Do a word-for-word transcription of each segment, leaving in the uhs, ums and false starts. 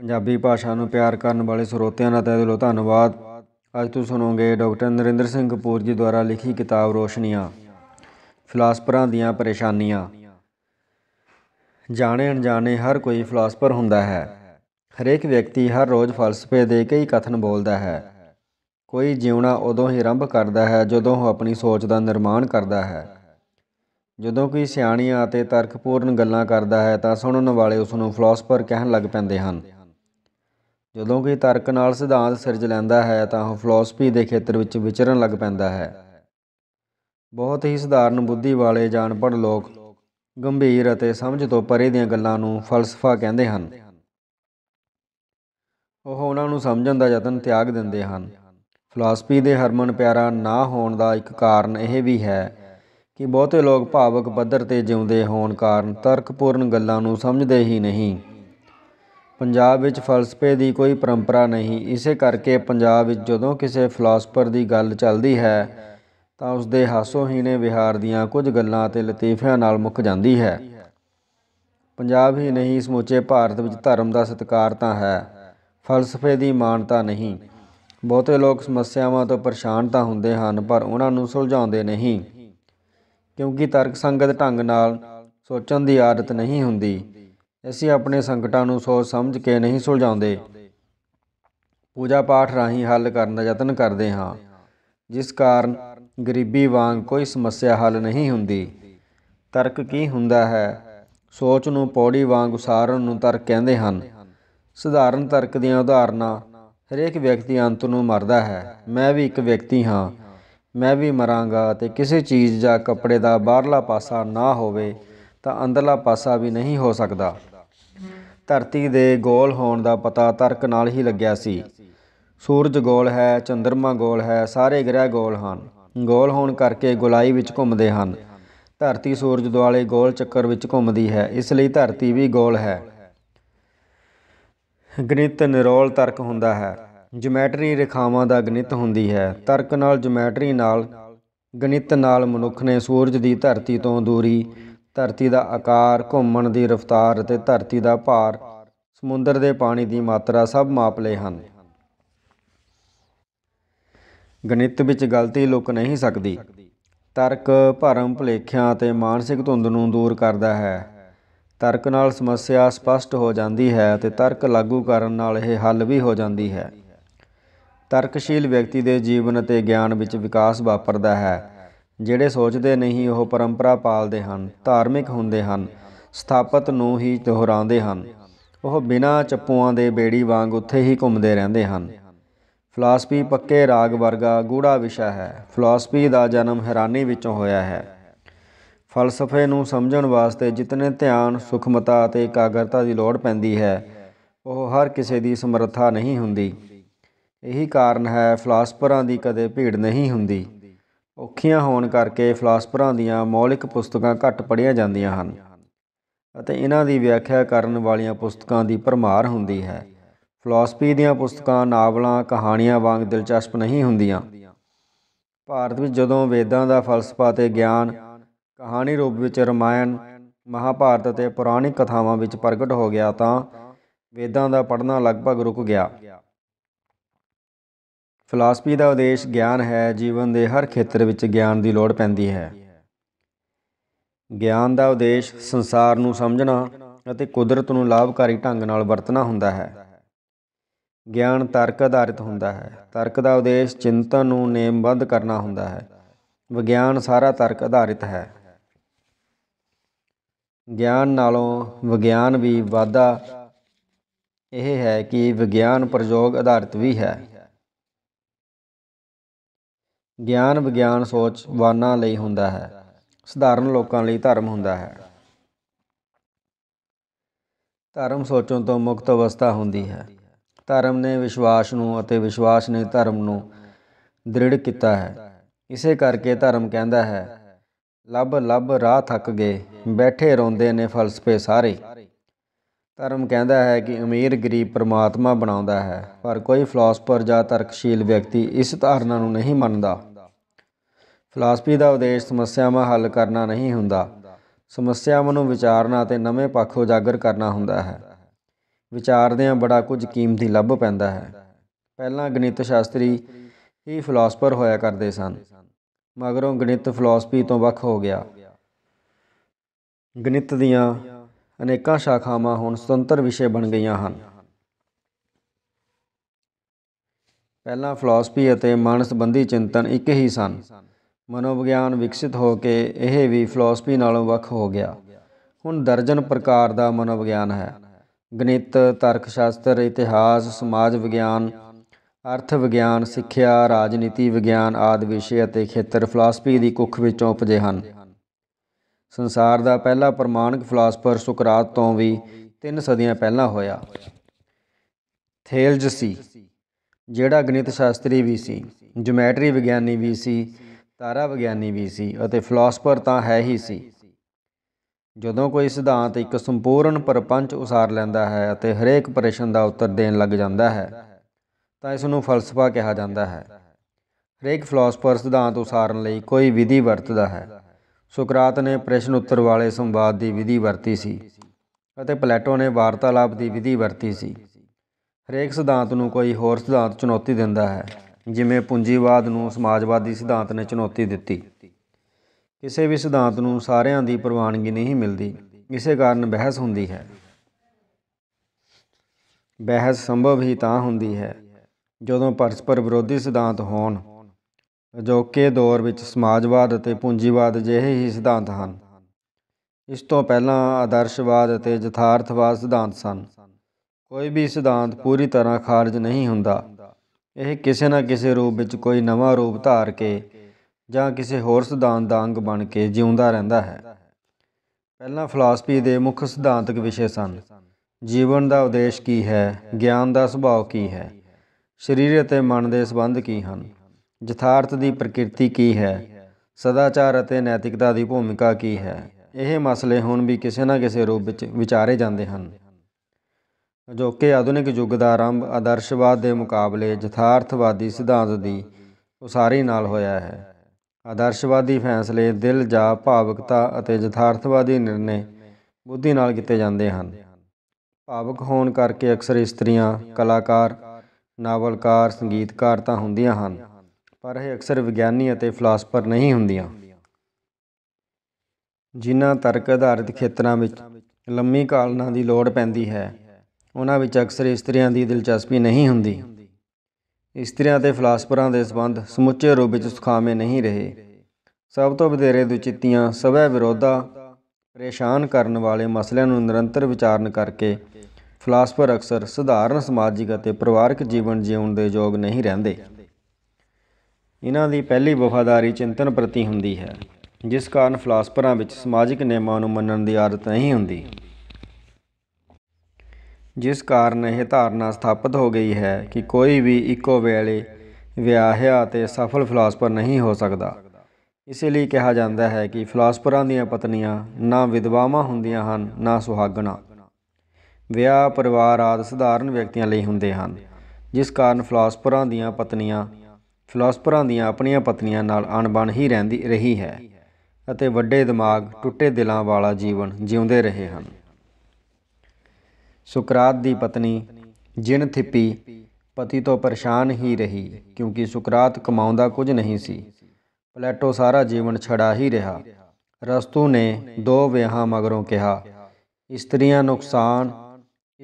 ਪੰਜਾਬੀ ਭਾਸ਼ਾ ਨੂੰ ਪਿਆਰ ਕਰਨ ਵਾਲੇ ਸਰੋਤਿਆਂ ਦਾ ਤਹਿ ਦਿਲੋਂ ਧੰਨਵਾਦ। ਅੱਜ ਤੁਸੀਂ ਸੁਣੋਗੇ ਡਾਕਟਰ ਨਰਿੰਦਰ ਸਿੰਘ ਕਪੂਰ ਜੀ ਦੁਆਰਾ ਲਿਖੀ ਕਿਤਾਬ ਰੋਸ਼ਨੀਆਂ, ਫਿਲਾਸਫਰਾਂ ਦੀਆਂ ਪਰੇਸ਼ਾਨੀਆਂ। ਜਾਣੇ ਅਣਜਾਣੇ ਹਰ ਕੋਈ ਫਿਲਾਸਫਰ ਹੁੰਦਾ ਹੈ। ਹਰੇਕ ਵਿਅਕਤੀ ਹਰ ਰੋਜ਼ ਫਲਸਫੇ ਦੇ ਕਈ ਕਥਨ ਬੋਲਦਾ ਹੈ। ਕੋਈ ਜਿਉਣਾ ਉਦੋਂ ਹੀ ਆਰੰਭ ਕਰਦਾ ਹੈ ਜਦੋਂ ਉਹ ਆਪਣੀ ਸੋਚ ਦਾ ਨਿਰਮਾਣ ਕਰਦਾ ਹੈ। ਜਦੋਂ ਕੋਈ ਸਿਆਣੀਆਂ ਅਤੇ ਤਰਕਪੂਰਨ ਗੱਲਾਂ ਕਰਦਾ ਹੈ ਤਾਂ ਸੁਣਨ ਵਾਲੇ ਉਸ ਨੂੰ ਫਿਲਾਸਫਰ ਕਹਿਣ ਲੱਗ ਪੈਂਦੇ ਹਨ। ਜਦੋਂ ਕੋਈ ਤਰਕ ਨਾਲ ਸਿਧਾਂਤ ਸਿਰਜ ਲੈਂਦਾ ਹੈ ਤਾਂ ਉਹ ਫਿਲਾਸਫੀ ਦੇ ਖੇਤਰ ਵਿੱਚ ਵਿਚਰਨ ਲੱਗ ਪੈਂਦਾ ਹੈ। ਬਹੁਤ ਹੀ ਸਧਾਰਨ ਬੁੱਧੀ ਵਾਲੇ ਜਾਣਪੜ ਲੋਕ ਗੰਭੀਰ ਅਤੇ ਸਮਝ ਤੋਂ ਪਰੇ ਦੀਆਂ ਗੱਲਾਂ ਨੂੰ ਫਲਸਫਾ ਕਹਿੰਦੇ ਹਨ। ਉਹ ਉਹਨਾਂ ਨੂੰ ਸਮਝਣ ਦਾ ਯਤਨ ਤਿਆਗ ਦਿੰਦੇ ਹਨ। ਫਿਲਾਸਫੀ ਦੇ ਹਰਮਨ ਪਿਆਰਾ ਨਾ ਹੋਣ ਦਾ ਇੱਕ ਕਾਰਨ ਇਹ ਵੀ ਹੈ ਕਿ ਬਹੁਤੇ ਲੋਕ ਭਾਵਕ ਪੱਧਰ 'ਤੇ ਜਿਉਂਦੇ ਹੋਣ ਕਾਰਨ ਤਰਕਪੂਰਨ ਗੱਲਾਂ ਨੂੰ ਸਮਝਦੇ ਹੀ ਨਹੀਂ। ਪੰਜਾਬ ਵਿੱਚ ਫਲਸਫੇ ਦੀ ਕੋਈ ਪਰੰਪਰਾ ਨਹੀਂ। ਇਸੇ ਕਰਕੇ ਪੰਜਾਬ ਵਿੱਚ ਜਦੋਂ ਕਿਸੇ ਫਿਲਾਸਫਰ ਦੀ ਗੱਲ ਚੱਲਦੀ ਹੈ ਤਾਂ ਉਸਦੇ ਹਾਸੋਹੀਣੇ ਵਿਹਾਰ ਦੀਆਂ ਕੁਝ ਗੱਲਾਂ ਅਤੇ ਲਤੀਫਿਆਂ ਨਾਲ ਮੁੱਕ ਜਾਂਦੀ ਹੈ। ਪੰਜਾਬ ਹੀ ਨਹੀਂ, ਸਮੁੱਚੇ ਭਾਰਤ ਵਿੱਚ ਧਰਮ ਦਾ ਸਤਿਕਾਰ ਤਾਂ ਹੈ, ਫਲਸਫੇ ਦੀ ਮਾਨਤਾ ਨਹੀਂ। ਬਹੁਤੇ ਲੋਕ ਸਮੱਸਿਆਵਾਂ ਤੋਂ ਪਰੇਸ਼ਾਨ ਤਾਂ ਹੁੰਦੇ ਹਨ ਪਰ ਉਹਨਾਂ ਨੂੰ ਸੁਲਝਾਉਂਦੇ ਨਹੀਂ, ਕਿਉਂਕਿ ਤਰਕਸੰਗਤ ਢੰਗ ਨਾਲ ਸੋਚਣ ਦੀ ਆਦਤ ਨਹੀਂ ਹੁੰਦੀ। ਅਸੀਂ ਆਪਣੇ ਸੰਕਟਾਂ ਨੂੰ ਸੋਚ ਸਮਝ ਕੇ ਨਹੀਂ ਸੁਲਝਾਉਂਦੇ, ਪੂਜਾ ਪਾਠ ਰਾਹੀਂ ਹੱਲ ਕਰਨ ਦਾ ਯਤਨ ਕਰਦੇ ਹਾਂ, ਜਿਸ ਕਾਰਨ ਗਰੀਬੀ ਵਾਂਗ ਕੋਈ ਸਮੱਸਿਆ ਹੱਲ ਨਹੀਂ ਹੁੰਦੀ। ਤਰਕ ਕੀ ਹੁੰਦਾ ਹੈ? ਸੋਚ ਨੂੰ ਪੌੜੀ ਵਾਂਗ ਉਸਾਰਨ ਨੂੰ ਤਰਕ ਕਹਿੰਦੇ ਹਨ। ਸਧਾਰਨ ਤਰਕ ਦੀਆਂ ਉਦਾਹਰਨਾਂ: ਹਰੇਕ ਵਿਅਕਤੀ ਅੰਤ ਨੂੰ ਮਰਦਾ ਹੈ, ਮੈਂ ਵੀ ਇੱਕ ਵਿਅਕਤੀ ਹਾਂ, ਮੈਂ ਵੀ ਮਰਾਂਗਾ, ਅਤੇ ਕਿਸੇ ਚੀਜ਼ ਜਾਂ ਕੱਪੜੇ ਦਾ ਬਾਹਰਲਾ ਪਾਸਾ ਨਾ ਹੋਵੇ ਤਾਂ ਅੰਦਰਲਾ ਪਾਸਾ ਵੀ ਨਹੀਂ ਹੋ ਸਕਦਾ। ਧਰਤੀ ਦੇ ਗੋਲ ਹੋਣ ਦਾ ਪਤਾ ਤਰਕ ਨਾਲ ਹੀ ਲੱਗਿਆ ਸੀ। ਸੂਰਜ ਗੋਲ ਹੈ, ਚੰਦਰਮਾ ਗੋਲ ਹੈ, ਸਾਰੇ ਗ੍ਰਹਿ ਗੋਲ ਹਨ। ਗੋਲ ਹੋਣ ਕਰਕੇ ਗੋਲਾਈ ਵਿੱਚ ਘੁੰਮਦੇ ਹਨ। ਧਰਤੀ ਸੂਰਜ ਦੁਆਲੇ ਗੋਲ ਚੱਕਰ ਵਿੱਚ ਘੁੰਮਦੀ ਹੈ, ਇਸ ਲਈ ਧਰਤੀ ਵੀ ਗੋਲ ਹੈ। ਗਣਿਤ ਨਿਰੋਲ ਤਰਕ ਹੁੰਦਾ ਹੈ। ਜਿਓਮੈਟਰੀ ਰੇਖਾਵਾਂ ਦਾ ਗਣਿਤ ਹੁੰਦੀ ਹੈ। ਤਰਕ ਨਾਲ ਜਿਓਮੈਟਰੀ ਨਾਲ ਗਣਿਤ ਨਾਲ ਮਨੁੱਖ ਨੇ ਸੂਰਜ ਦੀ ਧਰਤੀ ਤੋਂ ਦੂਰੀ, ਧਰਤੀ ਦਾ ਆਕਾਰ, ਘੁੰਮਣ ਦੀ ਰਫ਼ਤਾਰ ਅਤੇ ਧਰਤੀ ਦਾ ਭਾਰ, ਸਮੁੰਦਰ ਦੇ ਪਾਣੀ ਦੀ ਮਾਤਰਾ ਸਭ ਮਾਪ ਲਏ ਹਨ। ਗਣਿਤ ਵਿੱਚ ਗਲਤੀ ਲੁਕ ਨਹੀਂ ਸਕਦੀ। ਤਰਕ ਭਰਮ, ਭੁਲੇਖਿਆਂ ਅਤੇ ਮਾਨਸਿਕ ਧੁੰਦ ਨੂੰ ਦੂਰ ਕਰਦਾ ਹੈ। ਤਰਕ ਨਾਲ ਸਮੱਸਿਆ ਸਪਸ਼ਟ ਹੋ ਜਾਂਦੀ ਹੈ ਅਤੇ ਤਰਕ ਲਾਗੂ ਕਰਨ ਨਾਲ ਇਹ ਹੱਲ ਵੀ ਹੋ ਜਾਂਦੀ ਹੈ। ਤਰਕਸ਼ੀਲ ਵਿਅਕਤੀ ਦੇ ਜੀਵਨ ਅਤੇ ਗਿਆਨ ਵਿੱਚ ਵਿਕਾਸ ਵਾਪਰਦਾ ਹੈ। ਜਿਹੜੇ ਸੋਚਦੇ ਨਹੀਂ ਉਹ ਪਰੰਪਰਾ ਪਾਲਦੇ ਹਨ, ਧਾਰਮਿਕ ਹੁੰਦੇ ਹਨ, ਸਥਾਪਤ ਨੂੰ ਹੀ ਦੁਹਰਾਉਂਦੇ ਹਨ। ਉਹ ਬਿਨਾਂ ਚੱਪੂਆਂ ਦੇ ਬੇੜੀ ਵਾਂਗ ਉੱਥੇ ਹੀ ਘੁੰਮਦੇ ਰਹਿੰਦੇ ਹਨ। ਫਿਲਾਸਫੀ ਪੱਕੇ ਰਾਗ ਵਰਗਾ ਗੂੜਾ ਵਿਸ਼ਾ ਹੈ। ਫਿਲਾਸਫੀ ਦਾ ਜਨਮ ਹੈਰਾਨੀ ਵਿੱਚੋਂ ਹੋਇਆ ਹੈ। ਫਲਸਫੇ ਨੂੰ ਸਮਝਣ ਵਾਸਤੇ ਜਿਤਨੇ ਧਿਆਨ, ਸੂਖਮਤਾ ਅਤੇ ਇਕਾਗਰਤਾ ਦੀ ਲੋੜ ਪੈਂਦੀ ਹੈ, ਉਹ ਹਰ ਕਿਸੇ ਦੀ ਸਮਰੱਥਾ ਨਹੀਂ ਹੁੰਦੀ। ਇਹੀ ਕਾਰਨ ਹੈ ਫਿਲਾਸਫਰਾਂ ਦੀ ਕਦੇ ਭੀੜ ਨਹੀਂ ਹੁੰਦੀ। ਔਖੀਆਂ ਹੋਣ ਕਰਕੇ ਫਿਲਾਸਫਰਾਂ ਦੀਆਂ ਮੌਲਿਕ ਪੁਸਤਕਾਂ ਘੱਟ ਪੜ੍ਹੀਆਂ ਜਾਂਦੀਆਂ ਹਨ ਅਤੇ ਇਹਨਾਂ ਦੀ ਵਿਆਖਿਆ ਕਰਨ ਵਾਲੀਆਂ ਪੁਸਤਕਾਂ ਦੀ ਭਰਮਾਰ ਹੁੰਦੀ ਹੈ। ਫਿਲਾਸਫੀ ਦੀਆਂ ਪੁਸਤਕਾਂ ਨਾਵਲਾਂ, ਕਹਾਣੀਆਂ ਵਾਂਗ ਦਿਲਚਸਪ ਨਹੀਂ ਹੁੰਦੀਆਂ। ਭਾਰਤ ਵਿੱਚ ਜਦੋਂ ਵੇਦਾਂ ਦਾ ਫਲਸਫਾ ਅਤੇ ਗਿਆਨ ਕਹਾਣੀ ਰੂਪ ਵਿੱਚ ਰਾਮਾਇਣ, ਮਹਾਭਾਰਤ ਅਤੇ ਪੌਰਾਣਿਕ ਕਥਾਵਾਂ ਵਿੱਚ ਪ੍ਰਗਟ ਹੋ ਗਿਆ ਤਾਂ ਵੇਦਾਂ ਦਾ ਪੜ੍ਹਨਾ ਲਗਭਗ ਰੁਕ ਗਿਆ। ਫਿਲਾਸਫੀ ਦਾ ਉਦੇਸ਼ ਗਿਆਨ ਹੈ। ਜੀਵਨ ਦੇ ਹਰ ਖੇਤਰ ਵਿੱਚ ਗਿਆਨ ਦੀ ਲੋੜ ਪੈਂਦੀ ਹੈ। ਗਿਆਨ ਦਾ ਉਦੇਸ਼ ਸੰਸਾਰ ਨੂੰ ਸਮਝਣਾ ਅਤੇ ਕੁਦਰਤ ਨੂੰ ਲਾਭਕਾਰੀ ਢੰਗ ਨਾਲ ਵਰਤਣਾ ਹੁੰਦਾ ਹੈ। ਗਿਆਨ ਤਰਕ ਆਧਾਰਿਤ ਹੁੰਦਾ ਹੈ। ਤਰਕ ਦਾ ਉਦੇਸ਼ ਚਿੰਤਨ ਨੂੰ ਨੇਮਬੱਧ ਕਰਨਾ ਹੁੰਦਾ ਹੈ। ਵਿਗਿਆਨ ਸਾਰਾ ਤਰਕ ਆਧਾਰਿਤ ਹੈ। ਗਿਆਨ ਨਾਲੋਂ ਵਿਗਿਆਨ ਵੀ ਵਾਧਾ ਇਹ ਹੈ ਕਿ ਵਿਗਿਆਨ ਪ੍ਰਯੋਗ ਆਧਾਰਿਤ ਵੀ ਹੈ। ਗਿਆਨ ਵਿਗਿਆਨ ਸੋਚਵਾਨਾਂ ਲਈ ਹੁੰਦਾ ਹੈ। ਸਧਾਰਨ ਲੋਕਾਂ ਲਈ ਧਰਮ ਹੁੰਦਾ ਹੈ। ਧਰਮ ਸੋਚੋਂ ਤੋਂ ਮੁਕਤ ਅਵਸਥਾ ਹੁੰਦੀ ਹੈ। ਧਰਮ ਨੇ ਵਿਸ਼ਵਾਸ ਨੂੰ ਅਤੇ ਵਿਸ਼ਵਾਸ ਨੇ ਧਰਮ ਨੂੰ ਦ੍ਰਿੜ ਕੀਤਾ ਹੈ। ਇਸੇ ਕਰਕੇ ਧਰਮ ਕਹਿੰਦਾ ਹੈ, ਲੱਭ ਲੱਭ ਰਾਹ ਥੱਕ ਗਏ, ਬੈਠੇ ਰੋਂਦੇ ਨੇ ਫਲਸਫੇ ਸਾਰੇ। ਧਰਮ ਕਹਿੰਦਾ ਹੈ ਕਿ ਅਮੀਰ ਗਰੀਬ ਪਰਮਾਤਮਾ ਬਣਾਉਂਦਾ ਹੈ, ਪਰ ਕੋਈ ਫਿਲਾਸਫਰ ਜਾਂ ਤਰਕਸ਼ੀਲ ਵਿਅਕਤੀ ਇਸ ਧਾਰਨਾ ਨੂੰ ਨਹੀਂ ਮੰਨਦਾ। ਫਿਲਾਸਫੀ ਦਾ ਉਦੇਸ਼ ਸਮੱਸਿਆਵਾਂ ਹੱਲ ਕਰਨਾ ਨਹੀਂ ਹੁੰਦਾ, ਸਮੱਸਿਆਵਾਂ ਨੂੰ ਵਿਚਾਰਨਾ ਅਤੇ ਨਵੇਂ ਪੱਖ ਉਜਾਗਰ ਕਰਨਾ ਹੁੰਦਾ ਹੈ। ਵਿਚਾਰਦਿਆਂ ਬੜਾ ਕੁਝ ਕੀਮਤੀ ਲੱਭ ਪੈਂਦਾ ਹੈ। ਪਹਿਲਾਂ ਗਣਿਤ ਸ਼ਾਸਤਰੀ ਹੀ ਫਿਲਾਸਫਰ ਹੋਇਆ ਕਰਦੇ ਸਨ, ਮਗਰੋਂ ਗਣਿਤ ਫਿਲਾਸਫੀ ਤੋਂ ਵੱਖ ਹੋ ਗਿਆ। ਗਣਿਤ ਦੀਆਂ अनेकों शाखावां हुण स्वतंत्र विषय बन गई हैं। पहला फिलासफी और मन संबंधी चिंतन एक ही सन। मनोविग्यान विकसित हो के यह भी फिलासफी नालों वख हो गया। हुण दर्जन प्रकार का मनोविग्यान है। गणित, तर्कशास्त्र, इतिहास, समाज विग्यान, अर्थ विग्यान, सिक्ख्या, राजनीति विग्यान आदि विषय और खेत्र फिलासफी की कुख विचों उपजे हैं। संसार का पहला प्रमाणिक फिलासफर सुकरात तो भी तीन सदियां पहला होया। थेल्ज सी जिहड़ा गणित शास्त्री भी सी, ज्योमैटरी विग्यानी भी सी, तारा विग्यानी भी सी और फिलासफर तो है ही सी। जदों कोई सिद्धांत एक संपूर्ण प्रपंच उसार लैंदा है और हरेक प्रश्न का उत्तर देन लग जाता है तो इसनूं फलसफा कहा जाता है। हरेक फिलासफर सिद्धांत उसारन लई कोई विधि वरतदा है। सुकरात ने प्रश्न उत्तर वाले संवाद की विधि वरती सी और प्लेटो ने वार्तालाप की विधि वरती सी। हरेक सिद्धांत नूं कोई होर सिद्धांत चुनौती दिंदा है। जिमें पूंजीवाद नूं समाजवादी सिद्धांत ने चुनौती दिती। किसी भी सिद्धांत नूं सारिआं दी प्रवानगी नहीं मिलती, इस कारण बहस हुंदी है। बहस संभव ही तां हुंदी है जदों परस्पर विरोधी सिद्धांत होण। अजोके दौर विच समाजवाद और पूंजीवाद अजिहे ही सिद्धांत हैं। इस तो पहला आदर्शवाद और यथार्थवाद सिद्धांत सन। कोई भी सिद्धांत पूरी तरह खारिज नहीं हुंदा। यह किसी न किसी रूप विच कोई नवा रूप धार के जां किसी होर सिद्धांत दा अंग बन के जिउंदा रहिंदा है। पहला फिलासफी दे मुख सिद्धांतक विषय सन। जीवन का उद्देश की है, ज्ञान का सुभाव की है, शरीर और मन के संबंध की हैं, यथार्थ की प्रकृति की है, सदाचार और नैतिकता की भूमिका की है। यह मसले हुण भी किसी न किसी रूप विच विचारे जाते हैं। अजोके आधुनिक युग का आरंभ आदर्शवाद के मुकाबले यथार्थवादी सिद्धांत की उसारी नाल होया है। आदर्शवादी फैसले दिल जा भावकता और यथार्थवादी निर्णय बुद्धि नाल कीते जाते हैं। भावक होण करके अक्सर इस्त्रियां कलाकार, नावलकार, संगीतकार तो हुंदियां हन, पर यह अक्सर विग्यानी और फिलासफर नहीं हुंदियां। जिन्हां तर्क आधारित खेत्रां विच लंमी कालना की लोड़ पैंदी है, उन्हां विच अक्सर इस्त्रियां की दिलचस्पी नहीं हुंदी। इस्त्रियां ते फिलासफरां दे संबंध समुचे रूप विच सुखामे नहीं रहे। सब तो वधेरे दुचितियां, सवै विरोधा, परेशान करने वाले मसलों नूं निरंतर विचारण करके फिलासफर अक्सर सधारण समाजिक और परिवारक जीवन जीउण दे योग नहीं रहिंदे। इन्हां दी पहली वफादारी चिंतन प्रति हुंदी है, जिस कारण फिलासफरां विच समाजिक नियमां नूं मन्नण दी आदत नहीं हुंदी, जिस कारण यह धारणा स्थापित हो गई है कि कोई भी इक्को वेले विआहिआ ते सफल फिलासफर नहीं हो सकता। इसलिए कहा जाता है कि फिलासफरां दीआं पत्नियां ना विधवावां हुंदियां हन ना सुहागणां। विआह, परिवार आदि सधारण व्यक्तियों लई हुंदे हन, जिस कारण फिलासफरां दीआं पत्नियां फिलासफरां दीआं अपनियां पत्नियां नाल अणबण ही रहिंदी रही है अते वड्डे दिमाग, टुट्टे दिलां वाला जीवन जीउंदे रहे हैं। सुकरात की पत्नी जनथिपी पति तो परेशान ही रही, क्योंकि सुकरात कमाउंदा कुछ नहीं सी। प्लेटो सारा जीवन छड़ा ही रहा। रस्तू ने दो विआहां मगरों कहा, इस्त्रियां नुकसान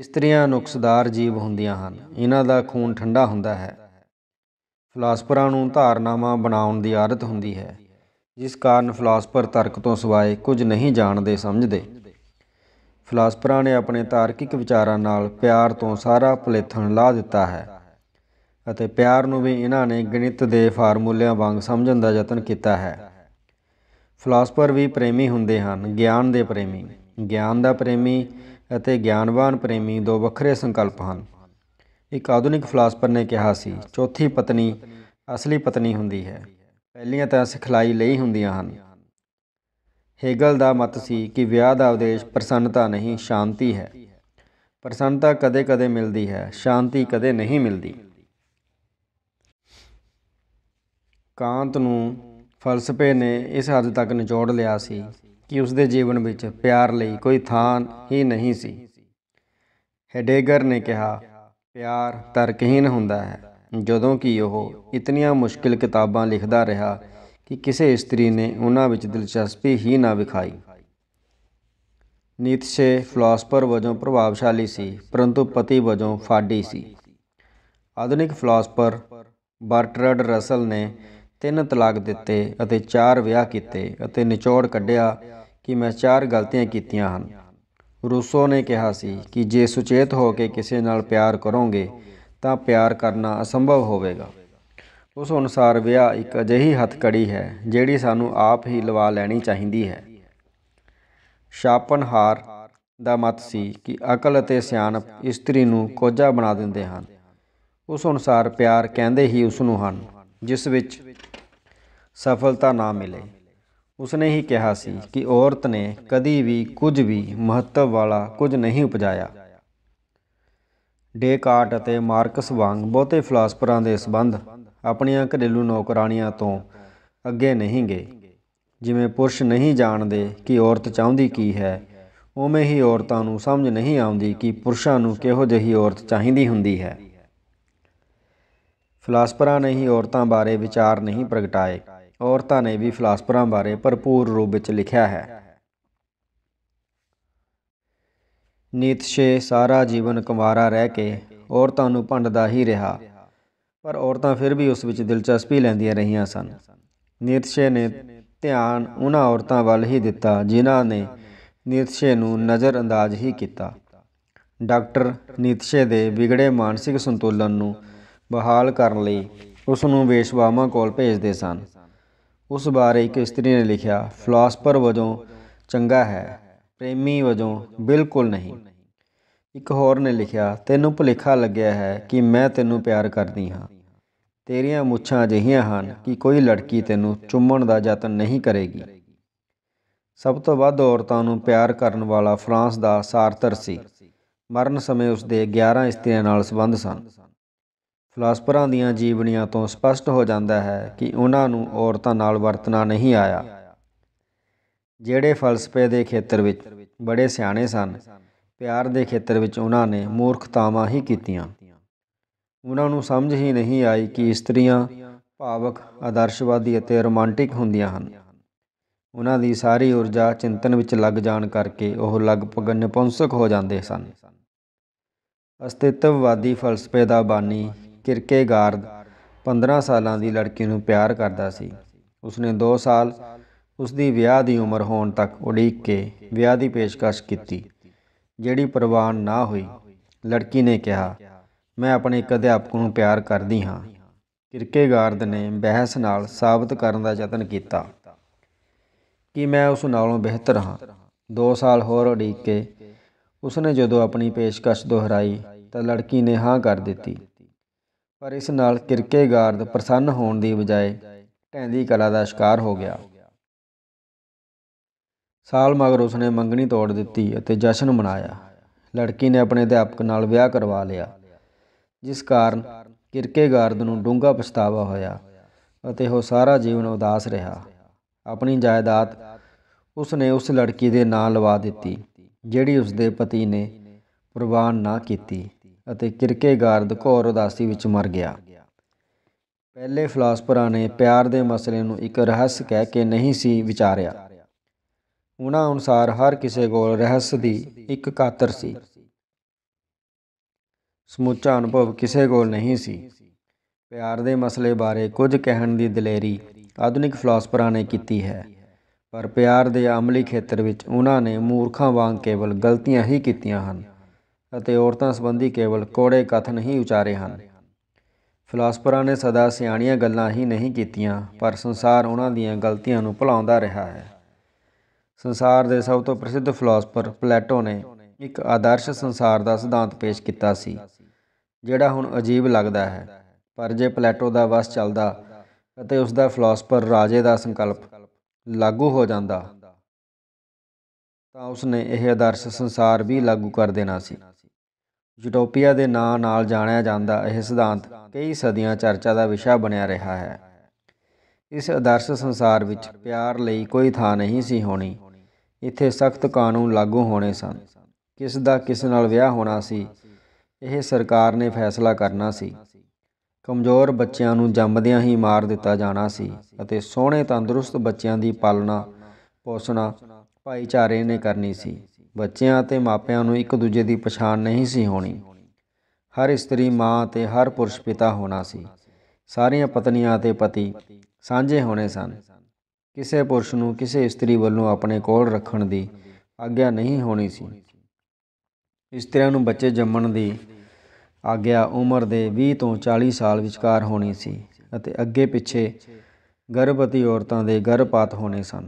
इस्त्रियां नुक्सदार जीव हुंदियां हन, इन्हां दा खून ठंडा हुंदा है। फिलासफरां नूं धारनावां बनाउण दी आदत हुंदी है, जिस कारण फिलासफर तर्क तो सिवाए कुछ नहीं जाणदे समझदे। फिलासफरां ने अपने तार्किक विचारां नाल प्यार तो सारा भुलेथण ला दिता है अते प्यार नूं भी इन्हां ने गणित दे फार्मूलिआं वांग समझण दा यतन कीता है। फिलासफर भी प्रेमी हुंदे हन, ज्ञान दे प्रेमी। ज्ञान दा प्रेमी अते ज्ञानवान प्रेमी दो वखरे संकल्प हन। एक आधुनिक फिलासफर ने कहा सी, चौथी पत्नी असली पत्नी हुंदी है, पहलियां तां सिखलाई लई हुंदियां हन। हेगल दा मत सी कि विआह दा उद्देश प्रसन्नता नहीं शांति है। प्रसन्नता कदे कदे मिलदी है, शांति कदे नहीं मिलदी। कांत नूं फलसफे ने इस हद तक निचोड़ लिया सी कि उसके जीवन विच प्यार लई कोई थान ही नहीं सी। हेडेगर ने कहा, प्यार तर्कहीन हुंदा है। जदों कि वह इतनिया मुश्किल किताबां लिखदा रहा कि किसी स्त्री ने उन्हां विच दिलचस्पी ही ना विखाई। नीत्शे फिलासफर वजों प्रभावशाली सी, परंतु पति वजों फाड़ी सी। आधुनिक फिलासफर बर्टरड रसल ने तीन तलाक दिते अते चार विआह कीते अते निचोड़ कढ़िया कि मैं चार गलतियां कीतियां हन। रूसो ने कहा सी कि जे सुचेत हो के किसी नाल प्यार करोगे तो प्यार करना असंभव होवेगा। उस अनुसार विआह एक अजिही हथकड़ी है जिहड़ी सानू आप ही लवा लैनी चाहीदी है। शापनहार का मत सी कि अकल ते सियाणप इस्त्री नूं कोझा बना दिंदे हन। उस अनुसार प्यार कहंदे ही उसनूं हन जिस विच सफलता ना मिले। उसने ही कहा सी कि औरत ने कदी भी कुछ भी महत्व वाला कुछ नहीं उपजाया। डेकारट ते मार्कस वांग बहुते फिलासफरां दे संबंध अपनियां घरेलू नौकराणियां तों अगे नहीं गए। जिमें पुरुष नहीं जानते कि औरत चाहती की है, उमें ही औरतों नूं समझ नहीं आती कि पुरुषों नूं किहो जिही औरत चाहीदी हुंदी है। फिलासफरां ने ही औरतों बारे विचार नहीं प्रगटाए, औरतों ने भी फिलासफरां बारे भरपूर रूप विच लिखिया है। नीत्शे सारा जीवन कुंवारा रह के औरतों नूं भंडदा ही रहा, पर औरतां फिर भी उस विच दिलचस्पी लैंदियां रहियां सन। नीत्शे ने ध्यान उन्हां औरतों वाल ही दिता जिन्हां ने नीत्शे नूं नज़रअंदाज ही किया। डॉक्टर नीत्शे दे बिगड़े मानसिक संतुलन नूं बहाल करन लई उस नूं वेश्वावां कोल भेजदे सन। उस बारे एक इस्त्री ने लिखिया, फिलासफर वजों चंगा है, प्रेमी वजों बिल्कुल नहीं। एक होर ने लिखिया, तैनूं भुलेखा लग्या है कि मैं तैनूं प्यार करदी हां। तेरियां मुछां अजिहियां हन कि कोई लड़की तेनों चुम्मण का यतन नहीं करेगी। सब तो वध औरतों नूं प्यार करन वाला फ्रांस का सार्तर सी। मरण समय उसके ग्यारह इस्त्रियां नाल संबंध सन। फिलासफरां दीआं जीवनियां तो स्पष्ट हो जाता है कि उन्हां नूं औरतों नाल वरतना नहीं आया। जिहड़े फलसफे के खेतर विच बड़े सियाणे सन, प्यार के खेतर विच उन्हां ने मूर्खतावां ही कीतियां। उन्होंने समझ ही नहीं आई कि स्त्रियां भावक, आदर्शवादी और रोमांटिक होंदियां हन। उन्हों की सारी ऊर्जा चिंतन विच लग जाण करके वह लगभग नपुंसक हो जाते सन। अस्तित्ववादी फलसफे का बानी किरकेगार्द पंद्रह साल की लड़की नूं प्यार करता सी। उसने दो साल उसकी विआह की उम्र होण तक उड़ीक के विआह की पेशकश की, जिहड़ी प्रवान ना हुई। लड़की ने कहा, मैं अपने एक अध्यापक को प्यार करती हाँ। किरकेगार्द ने बहस नाल साबित करने का यतन किया कि मैं उस नालों बेहतर हाँ। दो साल होर उड़ीक के उसने जदों अपनी पेशकश दोहराई तो लड़की ने हाँ कर दी, पर इस नाल किरकेगार्द प्रसन्न होने की बजाय ढैंदी कला का शिकार हो गया। साल मगर उसने मंगनी तोड़ दी और जश्न मनाया। लड़की ने अपने अध्यापक नाल विआह करवा लिया, जिस कारण किरकेगार्द नूं डूंगा पछतावा होया अते हो सारा जीवन उदास रहा। अपनी जायदाद उसने उस लड़की दे नां लवा दिती जिहड़ी उसदे पति ने प्रवान ना कीती अते किरकेगार्द घोर उदासी विच मर गया। पहले फिलासफरां ने प्यार दे मसले नूं एक रहस्य कह के नहीं सी विचारिया। उन्हां अनुसार हर किसी कोल रहस्य दी एक कातर सी। समुचा अनुभव किसी को नहीं सी। प्यार के मसले बारे कुछ कहने की दिलेरी आधुनिक फिलासफरां ने की है, पर प्यार के अमली खेतर विच उन्हां ने मूर्खां वांग केवल गलतियां ही कीतियां हन अते औरतां संबंधी केवल कौड़े कथन ही उचारे हन। फिलासफरां ने सदा सियाणियां गल्लां ही नहीं कीतियां, पर संसार उन्हां दीयां गलतियां नूं भुलाउंदा रहा है। संसार के सब तो प्रसिद्ध फिलासफर प्लेटो ने एक आदर्श संसार का सिद्धांत पेश किया सी, जिहड़ा हुण अजीब लगता है, पर जे प्लेटो का वस चलदा अते उसका फिलासफर राजे का संकल्प लागू हो जाता तो उसने यह आदर्श संसार भी लागू कर देना सी। यूटोपिया के नां नाल जाणिया जांदा यह सिद्धांत कई सदियां चर्चा का विषय बनिया रहा है। इस आदर्श संसार विच प्यार लई कोई थां नहीं सी होनी। इत्थे सख्त कानून लागू होने सन। किस दा किस नाल विआह होना सी यह सरकार ने फैसला करना सी। कमज़ोर बच्चों नूं जम्मदियां ही मार दिता जाना सी अते सोहणे तंदुरुस्त बच्चों की पालना पोसना भाईचारे ने करनी सी। बच्चों ते मापियां नूं एक दूजे की पछाण नहीं सी होनी। हर स्त्री माँ ते हर पुरुष पिता होना सी। सारियां पत्नियां ते पति सांझे होने सन। किसी पुरुष नूं किसी स्त्री वल्लों अपने कोल रखण की आग्या नहीं होनी सी। स्त्रियां नूं बच्चे जम्मण की आग्या उम्र के बीस तो चालीस साल विचकार होनी सी अते अगे पिछे गर्भवती औरतों के गर्भपात होने सन।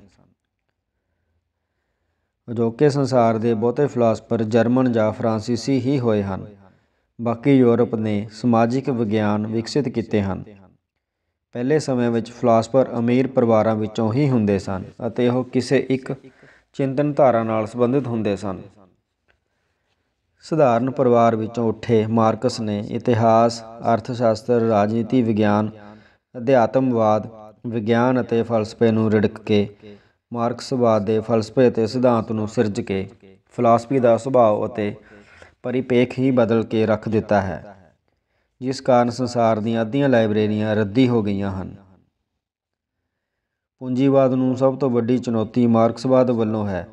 अजोके संसार के बहुते फिलासफर जर्मन या फ्रांसीसी ही होए हन। बाकी यूरोप ने समाजिक विग्यान विकसित किए हैं। पहले समय में फिलासफर अमीर परिवारों विचों ही हुंदे सन अते ओह किसी एक चिंतन धारा नाल संबंधित हुंदे सन। सधारण परिवार विचों उठे मार्कस ने इतिहास अर्थशास्त्र राजनीति विज्ञान अध्यात्मवाद विज्ञान अते फलसफे नूं रिड़क के मार्क्सवाद के फलसफे ते सिद्धांत नूं सिरज के फिलासफी का सुभाव अते परिपेख ही बदल के रख दिता है, जिस कारण संसार दी अद्धियां लाइब्रेरियां रद्दी हो गई हैं। पूंजीवाद नूं सब तो वड्डी चुनौती मार्क्सवाद वल्लों है।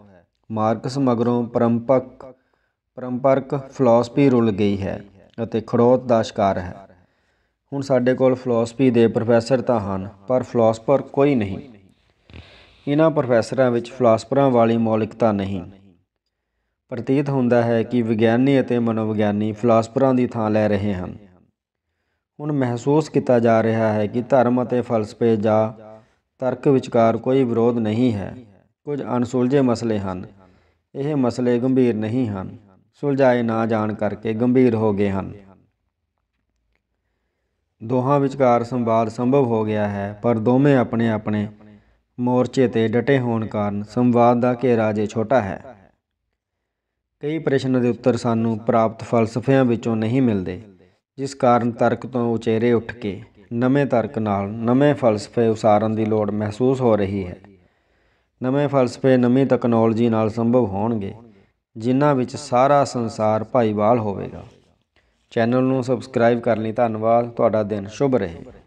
मार्कस मगरों परंपक परंपरक फिलासफी रुल गई है अते खड़ोत दा शिकार है। हुण साडे कोल फिलासफी दे प्रोफैसर तां हन पर फिलासफर कोई नहीं। इन्हां प्रोफैसरां विच फिलासफरां वाली मौलिकता नहीं। प्रतीत हुंदा है कि विग्यानी अते मनोविग्यानी फिलासफरां दी थां लै रहे हैं। हुण महसूस किया जा रहा है कि धर्म अते फलसफे जां तर्क विचकार कोई विरोध नहीं है। कुछ अनसुलझे मसले हैं। यह मसले गंभीर नहीं हैं, सुलझाए ना जाण करके गंभीर हो गए हैं। दोहां विचकार संवाद संभव हो गया है पर दोवें अपने अपने मोर्चे ते डटे होने कारण संवाद का घेरा जे छोटा है। कई प्रश्नों के उत्तर सानू प्राप्त फलसफियां विचों नहीं मिलते, जिस कारण तर्क तो उचेरे उठ के नवे तर्क नाल नवे फलसफे उसारन की लौड़ महसूस हो रही है। नवे फलसफे नवी तकनोलॉजी नाल संभव होणगे, जिन्हां विच सारा संसार भाईवाल होवेगा। चैनल नूं सबसक्राइब करने धन्नवाद। तुहाडा दिन शुभ रहे।